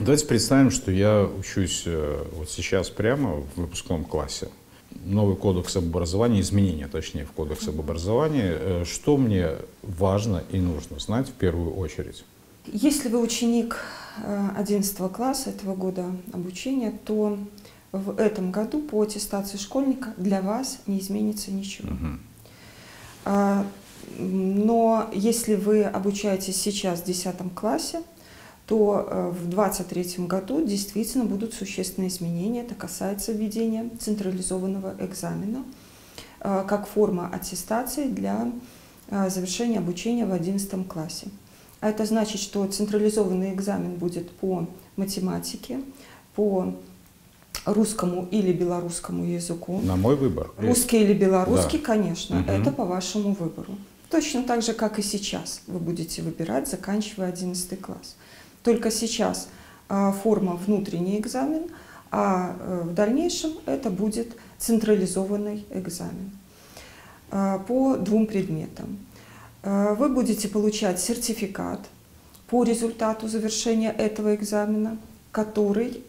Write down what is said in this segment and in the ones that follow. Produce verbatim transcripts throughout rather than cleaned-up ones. Давайте представим, что я учусь вот сейчас прямо в выпускном классе. Новый кодекс об образовании, изменения, точнее, в кодекс об образовании. Что мне важно и нужно знать в первую очередь? Если вы ученик одиннадцатого класса этого года обучения, то в этом году по аттестации школьника для вас не изменится ничего. Угу. Но если вы обучаетесь сейчас в десятом классе, то в двадцать третьем году действительно будут существенные изменения. Это касается введения централизованного экзамена как форма аттестации для завершения обучения в одиннадцатом классе. А это значит, что централизованный экзамен будет по математике, по русскому или белорусскому языку. На мой выбор. Русский или белорусский, да. Конечно, угу. Это по вашему выбору. Точно так же, как и сейчас вы будете выбирать, заканчивая одиннадцатый класс. Только сейчас форма внутренний экзамен, а в дальнейшем это будет централизованный экзамен по двум предметам. Вы будете получать сертификат по результату завершения этого экзамена, который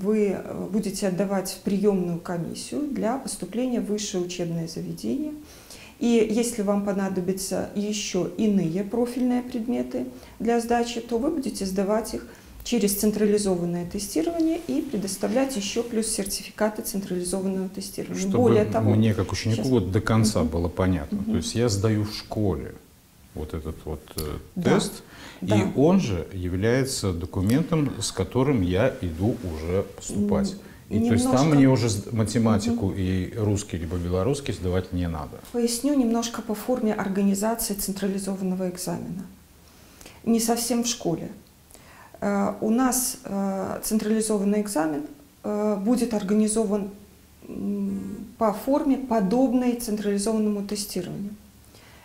вы будете отдавать в приемную комиссию для поступления в высшее учебное заведение. И если вам понадобятся еще иные профильные предметы для сдачи, то вы будете сдавать их через централизованное тестирование и предоставлять еще плюс сертификаты централизованного тестирования. Чтобы Более того, мне как ученику сейчас... вот до конца угу. было понятно. Угу. То есть я сдаю в школе вот этот вот э, да. тест, да. и он же является документом, с которым я иду уже поступать. И немножко... То есть там мне уже математику угу. и русский либо белорусский сдавать не надо. Поясню немножко по форме организации централизованного экзамена. Не совсем в школе. У нас централизованный экзамен будет организован по форме, подобной централизованному тестированию.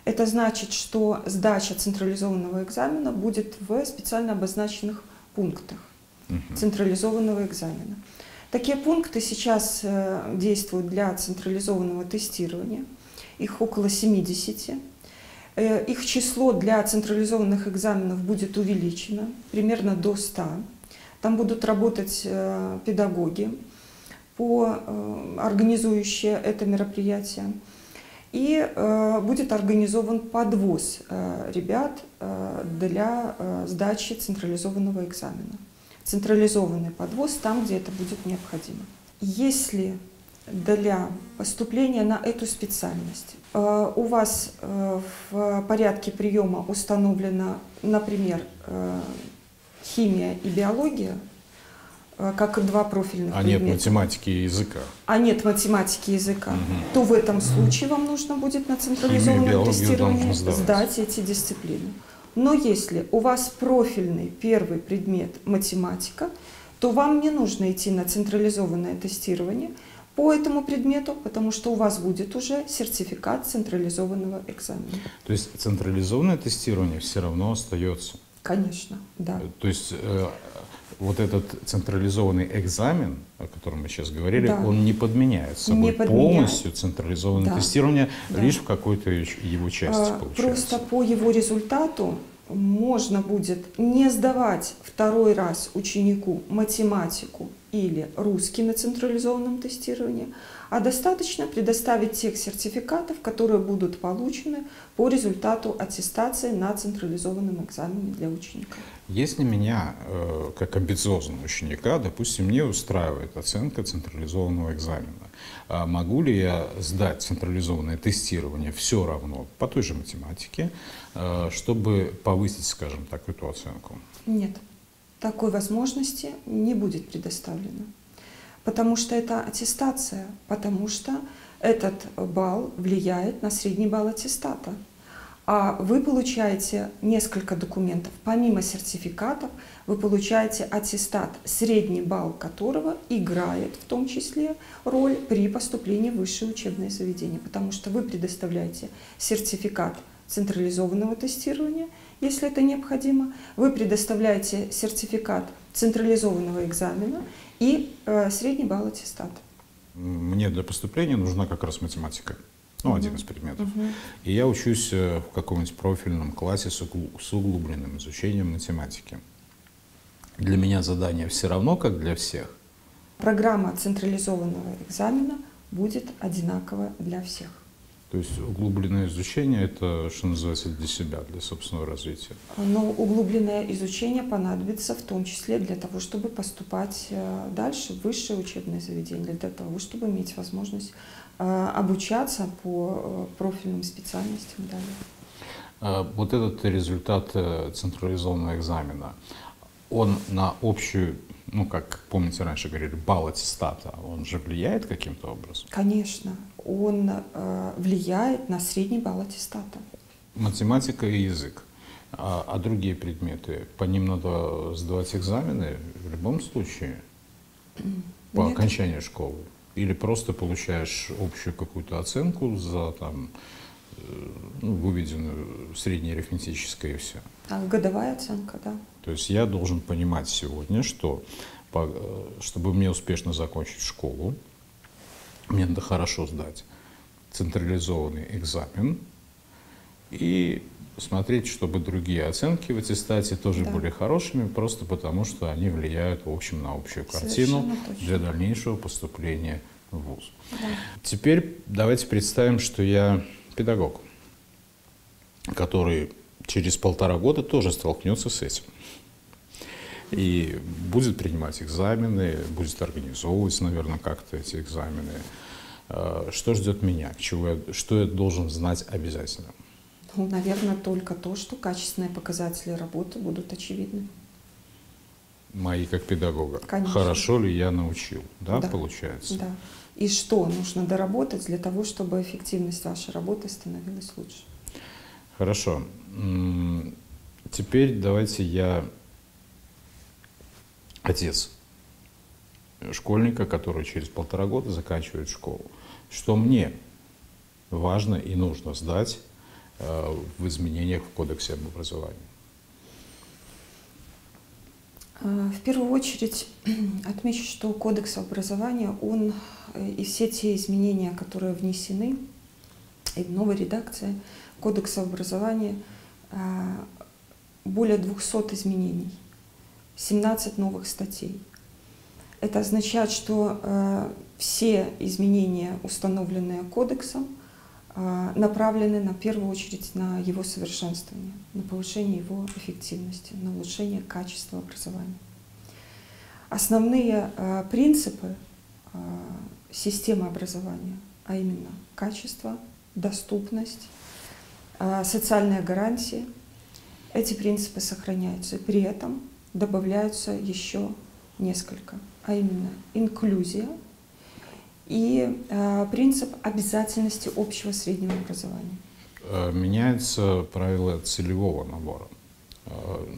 Это значит, что сдача централизованного экзамена будет в специально обозначенных пунктах угу. централизованного экзамена. Такие пункты сейчас действуют для централизованного тестирования. Их около семидесяти. Их число для централизованных экзаменов будет увеличено примерно до ста. Там будут работать педагоги, организующие это мероприятие. И будет организован подвоз ребят для сдачи централизованного экзамена. Централизованный подвоз там, где это будет необходимо. Если для поступления на эту специальность у вас в порядке приема установлена, например, химия и биология, как два профильных а предмета. А нет математики и языка. А нет математики и языка. Угу. То в этом случае вам нужно будет на централизованном тестировании сдать эти дисциплины. Но если у вас профильный первый предмет математика, то вам не нужно идти на централизованное тестирование по этому предмету, потому что у вас будет уже сертификат централизованного экзамена. То есть централизованное тестирование все равно остается? Конечно, да. То есть э, вот этот централизованный экзамен, о котором мы сейчас говорили, да. он не подменяет собой не подменяет. полностью централизованное да. тестирование, да. лишь в какой-то его части а, получается. Просто по его результату можно будет не сдавать второй раз ученику математику или русский на централизованном тестировании, а достаточно предоставить тех сертификатов, которые будут получены по результату аттестации на централизованном экзамене для ученика. Если меня, как амбициозного ученика, допустим, не устраивает оценка централизованного экзамена, могу ли я сдать централизованное тестирование все равно по той же математике, чтобы повысить, скажем так, эту оценку? Нет, такой возможности не будет предоставлено. Потому что это аттестация, потому что этот балл влияет на средний балл аттестата. А вы получаете несколько документов. Помимо сертификатов, вы получаете аттестат, средний балл которого играет в том числе роль при поступлении в высшее учебное заведение. Потому что вы предоставляете сертификат централизованного тестирования, если это необходимо. Вы предоставляете сертификат централизованного экзамена и э, средний балл аттестата. Мне для поступления нужна как раз математика. Ну, угу. один из предметов. Угу. И я учусь в каком-нибудь профильном классе с углубленным изучением математики. Для меня задание все равно, как для всех. Программа централизованного экзамена будет одинакова для всех. То есть углубленное изучение – это, что называется, для себя, для собственного развития? Но углубленное изучение понадобится в том числе для того, чтобы поступать дальше в высшее учебное заведение, для того, чтобы иметь возможность обучаться по профильным специальностям далее. Вот этот результат централизованного экзамена, он на общую, ну, как помните, раньше говорили, балл аттестата, он же влияет каким-то образом? Конечно, он э, влияет на средний балл аттестата. Математика и язык, а, а другие предметы, по ним надо сдавать экзамены в любом случае, по Нет. окончании школы? Или просто получаешь общую какую-то оценку за там, ну, выведенную среднеарифметическое и все? А годовая оценка, да. То есть я должен понимать сегодня, что чтобы мне успешно закончить школу, мне надо хорошо сдать централизованный экзамен и смотреть, чтобы другие оценки в аттестате тоже да. были хорошими, просто потому что они влияют, в общем, на общую картину для дальнейшего поступления в вуз. Да. Теперь давайте представим, что я педагог, который через полтора года тоже столкнется с этим. И будет принимать экзамены, будет организовывать, наверное, как-то эти экзамены. Что ждет меня? Чего я, что я должен знать обязательно? Ну, наверное, только то, что качественные показатели работы будут очевидны. Мои как педагога. Конечно. Хорошо ли я научил, да, да. получается? Да. И что нужно доработать для того, чтобы эффективность вашей работы становилась лучше? Хорошо. Теперь давайте я отец школьника, который через полтора года заканчивает школу. Что мне важно и нужно сдать в изменениях в Кодексе об образовании? В первую очередь отмечу, что Кодекс образования, он и все те изменения, которые внесены, и в новой редакции Кодекса образования более двухсот изменений, семнадцать новых статей. Это означает, что все изменения, установленные Кодексом, направлены на первую очередь на его совершенствование, на повышение его эффективности, на улучшение качества образования. Основные э, принципы э, системы образования, а именно качество, доступность, э, социальные гарантии, эти принципы сохраняются. И при этом добавляются еще несколько, а именно инклюзия, и э, принцип обязательности общего среднего образования. Меняется правило целевого набора, э,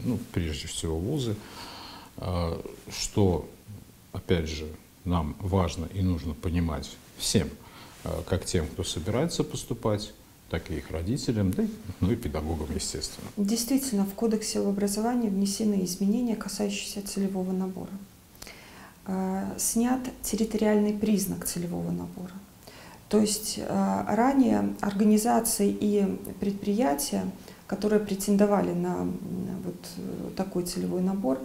ну, прежде всего вузы, э, что, опять же, нам важно и нужно понимать всем, э, как тем, кто собирается поступать, так и их родителям, да, ну и педагогам, естественно. Действительно, в Кодексе об образовании внесены изменения, касающиеся целевого набора. Снят территориальный признак целевого набора. То есть ранее организации и предприятия, которые претендовали на вот такой целевой набор,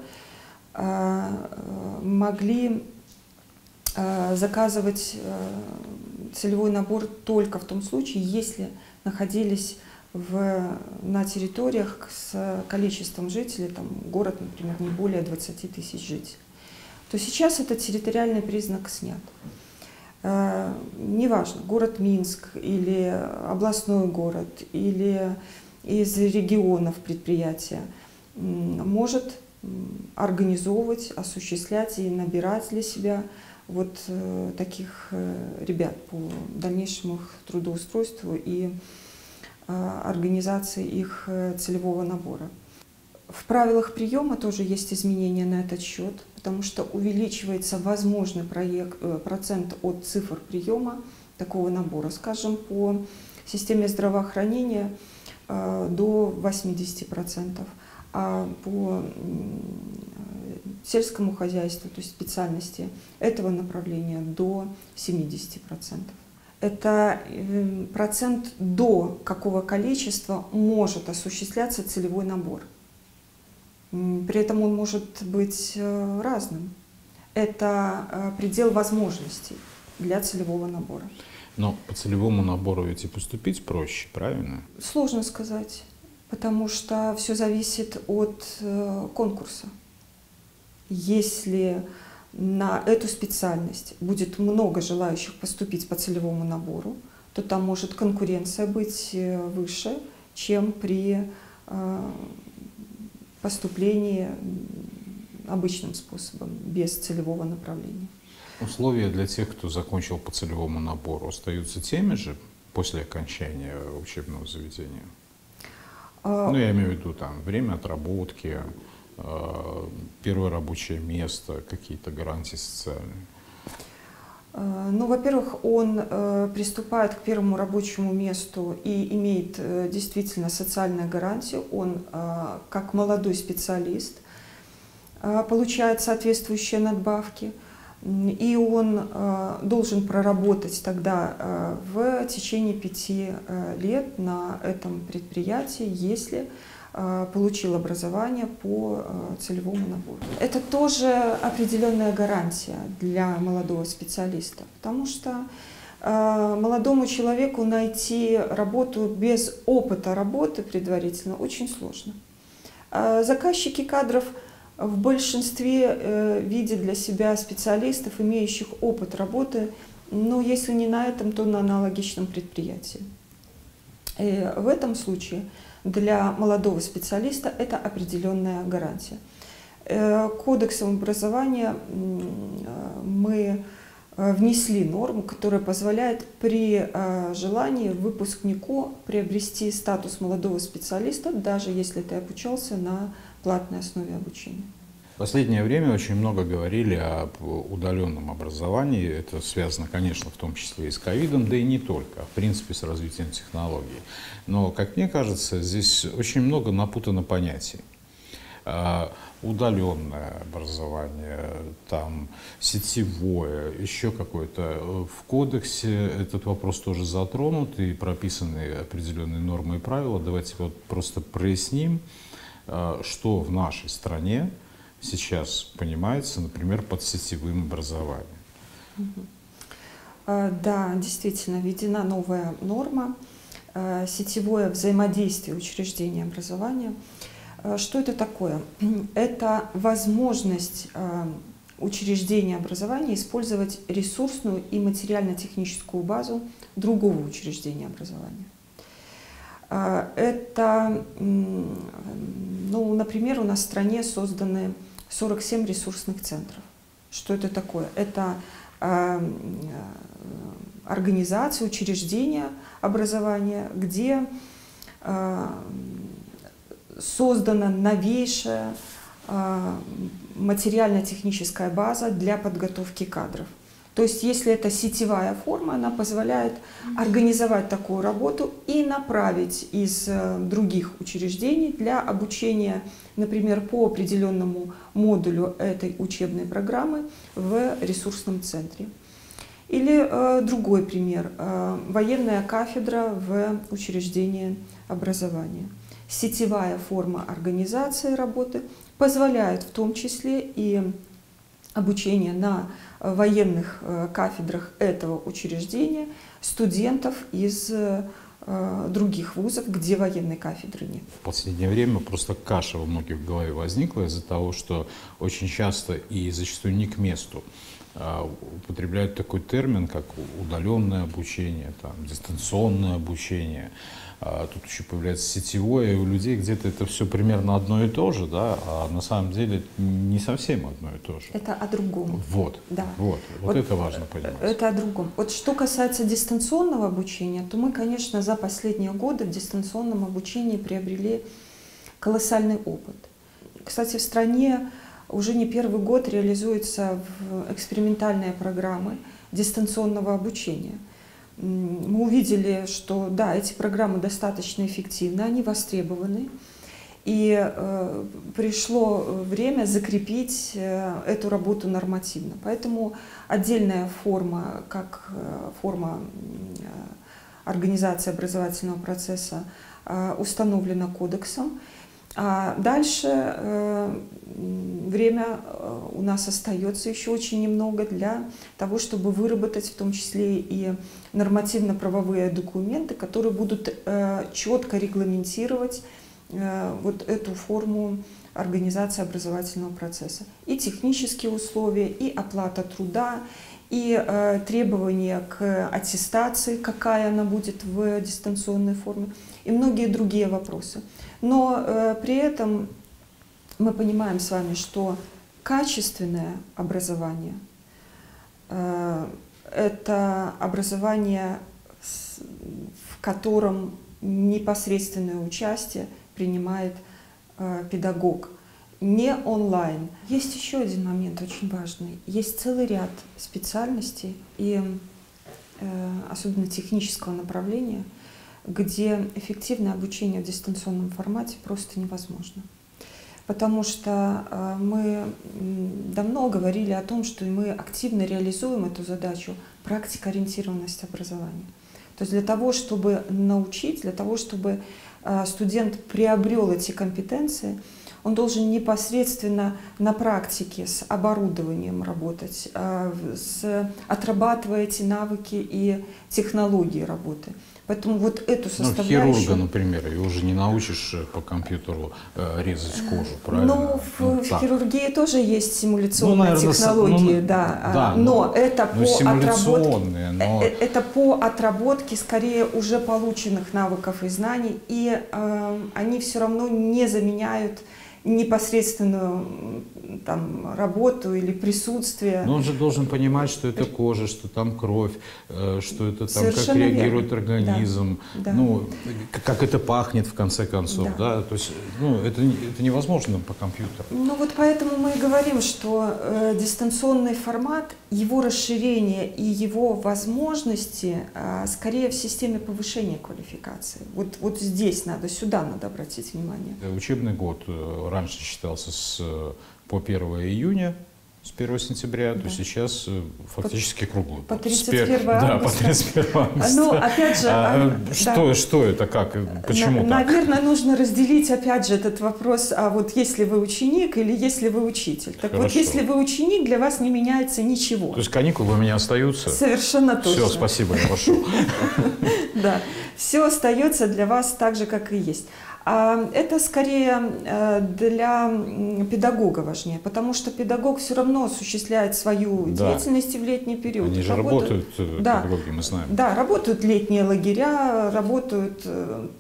могли заказывать целевой набор только в том случае, если находились в, на территориях с количеством жителей, там город, например, не более двадцати тысяч жителей. То сейчас этот территориальный признак снят. Э, неважно, город Минск или областной город, или из регионов предприятия, э, может э, организовывать, осуществлять и набирать для себя вот э, таких э, ребят по дальнейшему их трудоустройству и э, организации их э, целевого набора. В правилах приема тоже есть изменения на этот счет, потому что увеличивается возможный проект, процент от цифр приема такого набора, скажем, по системе здравоохранения э, до восьмидесяти процентов, а по сельскому хозяйству, то есть специальности этого направления, до семидесяти процентов. Это процент, до какого количества может осуществляться целевой набор. При этом он может быть разным. Это предел возможностей для целевого набора. Но по целевому набору ведь и поступить проще, правильно? Сложно сказать, потому что все зависит от конкурса. Если на эту специальность будет много желающих поступить по целевому набору, то там может конкуренция быть выше, чем при поступлении обычным способом, без целевого направления. Условия для тех, кто закончил по целевому набору, остаются теми же после окончания учебного заведения? А... Ну, я имею в виду там время отработки, первое рабочее место, какие-то гарантии социальные? Ну, во-первых, он приступает к первому рабочему месту и имеет действительно социальную гарантию. Он, как молодой специалист, получает соответствующие надбавки. И он должен проработать тогда в течение пяти лет на этом предприятии, если получил образование по целевому набору. Это тоже определенная гарантия для молодого специалиста, потому что молодому человеку найти работу без опыта работы предварительно очень сложно. Заказчики кадров в большинстве видят для себя специалистов, имеющих опыт работы, но если не на этом, то на аналогичном предприятии. И в этом случае для молодого специалиста это определенная гарантия. Кодексом образования мы внесли норму, которая позволяет при желании выпускнику приобрести статус молодого специалиста, даже если ты обучался на платной основе обучения. В последнее время очень много говорили об удаленном образовании. Это связано, конечно, в том числе и с ковидом, да и не только, а в принципе с развитием технологий. Но, как мне кажется, здесь очень много напутано понятий. Удаленное образование, там, сетевое, еще какое-то. В кодексе этот вопрос тоже затронут и прописаны определенные нормы и правила. Давайте вот просто проясним, что в нашей стране сейчас понимается, например, под сетевым образованием. Да, действительно, введена новая норма – сетевое взаимодействие учреждения образования. Что это такое? Это возможность учреждения образования использовать ресурсную и материально-техническую базу другого учреждения образования. Это, ну, например, у нас в стране созданы сорок семь ресурсных центров. Что это такое? Это э, организации, учреждения образования, где э, создана новейшая э, материально-техническая база для подготовки кадров. То есть, если это сетевая форма, она позволяет организовать такую работу и направить из других учреждений для обучения, например, по определенному модулю этой учебной программы в ресурсном центре. Или э, другой пример. Э, военная кафедра в учреждении образования. Сетевая форма организации работы позволяет в том числе и обучение на военных кафедрах этого учреждения студентов из других вузов, где военной кафедры нет. В последнее время просто каша у многих в голове возникла из-за того, что очень часто и зачастую не к месту употребляют такой термин, как удаленное обучение, там, дистанционное обучение. Тут еще появляется сетевое, и у людей где-то это все примерно одно и то же, да, а на самом деле не совсем одно и то же. Это о другом. Вот, да. вот, вот, вот это важно понимать. Это о другом. Вот что касается дистанционного обучения, то мы, конечно, за последние годы в дистанционном обучении приобрели колоссальный опыт. Кстати, в стране уже не первый год реализуются экспериментальные программы дистанционного обучения. Мы увидели, что да, эти программы достаточно эффективны, они востребованы. И э, пришло время закрепить э, эту работу нормативно. Поэтому отдельная форма, как э, форма э, организации образовательного процесса, э, установлена кодексом. А дальше время у нас остается еще очень немного для того, чтобы выработать в том числе и нормативно-правовые документы, которые будут четко регламентировать вот эту форму организации образовательного процесса. И технические условия, и оплата труда, и э, требования к аттестации, какая она будет в дистанционной форме, и многие другие вопросы. Но э, при этом мы понимаем с вами, что качественное образование э, — это образование, с, в котором непосредственное участие принимает э, педагог. Не онлайн. Есть еще один момент очень важный. Есть целый ряд специальностей, и э, особенно технического направления, где эффективное обучение в дистанционном формате просто невозможно. Потому что э, мы давно говорили о том, что мы активно реализуем эту задачу практикоориентированность образования. То есть для того, чтобы научить, для того, чтобы э, студент приобрел эти компетенции, он должен непосредственно на практике с оборудованием работать, отрабатывая эти навыки и технологии работы. Поэтому вот эту составляющую... Ну, хирурга, например, его же не научишь по компьютеру резать кожу, правильно? Ну, в, ну, в хирургии тоже есть симуляционные ну, наверное, технологии, ну, да. да. Но, но, это, но, по отработке, но... это по отработке скорее уже полученных навыков и знаний, и э, они все равно не заменяют непосредственную там, работу или присутствие. Но он же должен понимать, что это кожа, что там кровь, что это там, как реагирует организм, да. ну, да. как это пахнет в конце концов. Да. Да? То есть, ну, это, это невозможно по компьютеру. Ну вот поэтому мы и говорим, что э, дистанционный формат, его расширение и его возможности э, скорее в системе повышения квалификации. Вот, вот здесь надо, сюда надо обратить внимание. Учебный год раньше считался с, по первое июня, с первого сентября, да. то сейчас фактически круглый год. По тридцать первое августа. Ну, опять же... А, а, что, да. что это, как, почему на, так? Наверное, нужно разделить, опять же, этот вопрос, а вот если вы ученик или если вы учитель. Так Хорошо. Вот если вы ученик, для вас не меняется ничего. То есть каникулы у меня остаются? Совершенно точно. Все, спасибо, я пошел. Да, все остается для вас так же, как и есть. Это скорее для педагога важнее, потому что педагог все равно осуществляет свою да. деятельность в летний период. Они же работают, работают да, педагоги, мы знаем. Да, работают летние лагеря, работают...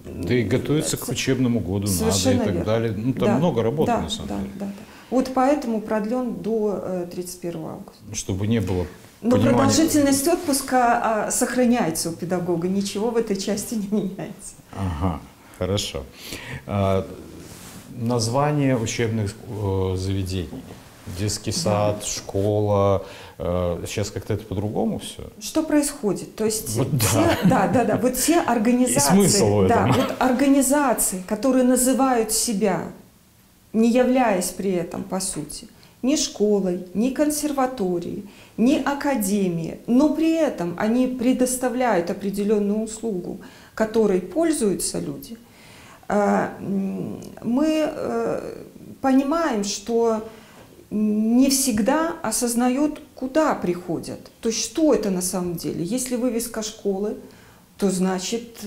Да и готовятся к учебному году надо и так верно. Далее. Ну, там да. много работы, да, на самом да, деле. Да, да. Вот поэтому продлен до тридцать первого августа. Чтобы не было... Но понимание... продолжительность отпуска сохраняется у педагога, ничего в этой части не меняется. Ага. Хорошо. Название учебных заведений. Детский сад, да. школа. Сейчас как-то это по-другому все. Что происходит? То есть вот те, да. Да, да, да, вот те организации, да, вот организации, которые называют себя, не являясь при этом, по сути, ни школой, ни консерваторией, ни академией, но при этом они предоставляют определенную услугу, которой пользуются люди, мы понимаем, что не всегда осознают, куда приходят. То есть что это на самом деле? Если вывеска школы, то значит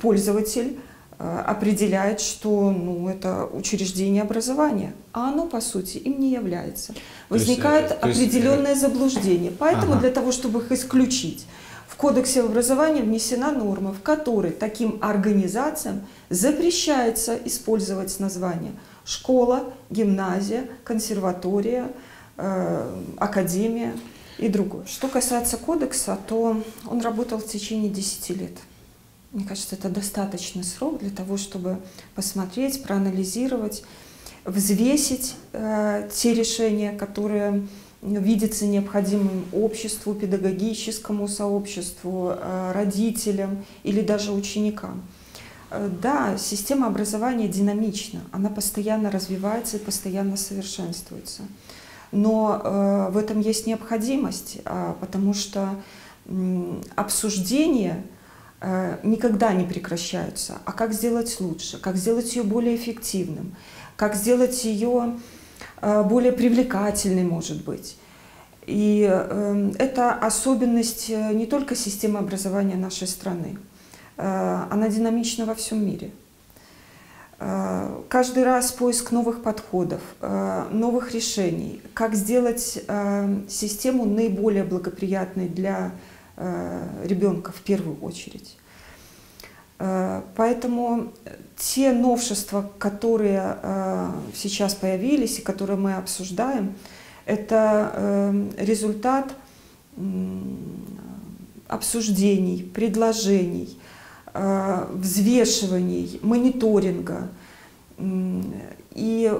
пользователь определяет, что ну, это учреждение образования, а оно, по сути, им не является. Возникает определенное заблуждение. Поэтому ага. для того, чтобы их исключить, в Кодексе об образовании внесена норма, в которой таким организациям запрещается использовать название школа, гимназия, консерватория, э, академия и другое. Что касается Кодекса, то он работал в течение десяти лет. Мне кажется, это достаточный срок для того, чтобы посмотреть, проанализировать, взвесить э, те решения, которые... видится необходимым обществу, педагогическому сообществу, родителям или даже ученикам. Да, система образования динамична, она постоянно развивается и постоянно совершенствуется. Но в этом есть необходимость, потому что обсуждение никогда не прекращаются. А как сделать лучше, как сделать ее более эффективным, как сделать ее более привлекательной, может быть. И это особенность не только системы образования нашей страны, она динамична во всем мире. Каждый раз поиск новых подходов, новых решений, как сделать систему наиболее благоприятной для ребенка в первую очередь. Поэтому те новшества, которые сейчас появились и которые мы обсуждаем, это результат обсуждений, предложений, взвешиваний, мониторинга. И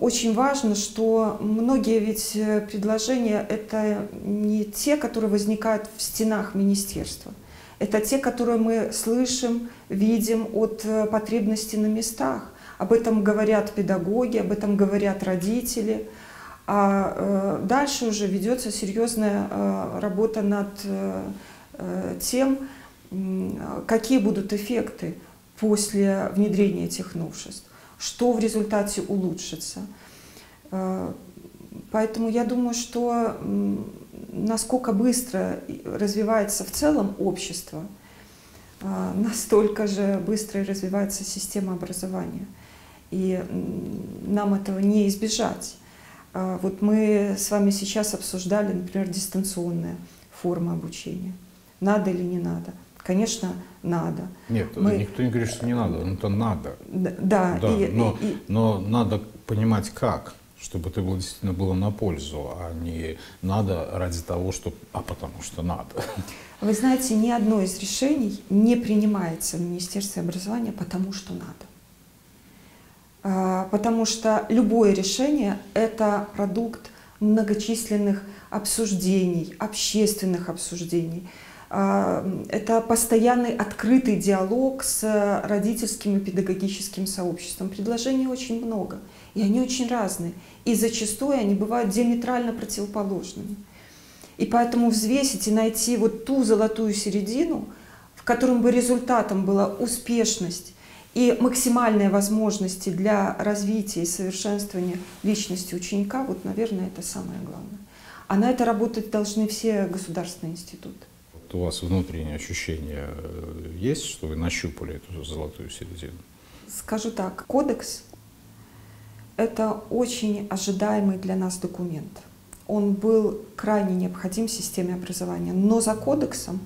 очень важно, что многие ведь предложения — это не те, которые возникают в стенах министерства. Это те, которые мы слышим, видим от потребностей на местах. Об этом говорят педагоги, об этом говорят родители. А дальше уже ведется серьезная работа над тем, какие будут эффекты после внедрения этих новшеств, что в результате улучшится. Поэтому я думаю, что насколько быстро развивается в целом общество, настолько же быстро развивается система образования. И нам этого не избежать. Вот мы с вами сейчас обсуждали, например, дистанционные формы обучения. Надо или не надо? Конечно, надо. Нет, мы... никто не говорит, что не надо. Это надо. Да, да и, но, и... но надо понимать, как, чтобы это было, действительно было на пользу, а не надо ради того, что... а потому что надо. Вы знаете, ни одно из решений не принимается в Министерстве образования потому что надо. Потому что любое решение — это продукт многочисленных обсуждений, общественных обсуждений. Это постоянный открытый диалог с родительским и педагогическим сообществом. Предложений очень много, и они очень разные. И зачастую они бывают диаметрально противоположными. И поэтому взвесить и найти вот ту золотую середину, в котором бы результатом была успешность, и максимальные возможности для развития и совершенствования личности ученика, вот, наверное, это самое главное. А на это работать должны все государственные институты. Вот у вас внутреннее ощущение есть, что вы нащупали эту золотую середину? Скажу так, кодекс — это очень ожидаемый для нас документ. Он был крайне необходим системе образования, но за кодексом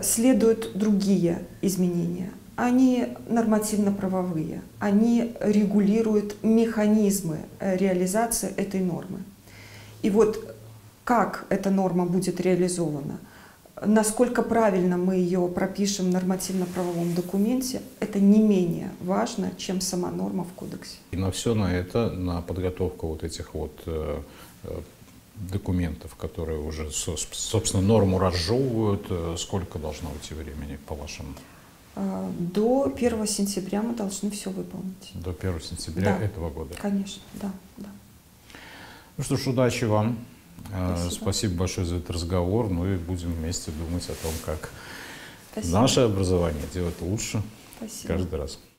следуют другие изменения. Они нормативно-правовые, они регулируют механизмы реализации этой нормы. И вот как эта норма будет реализована, насколько правильно мы ее пропишем в нормативно-правовом документе, это не менее важно, чем сама норма в кодексе. И на все на это, на подготовку вот этих вот документов, которые уже, собственно, норму разжевывают, сколько должно уйти времени, по вашему? До первого сентября мы должны все выполнить. До первого сентября да. этого года? Конечно, да, да. Ну что ж, удачи вам. Спасибо. Спасибо большое за этот разговор. Ну и будем вместе думать о том, как Спасибо. Наше образование делать лучше Спасибо. Каждый раз.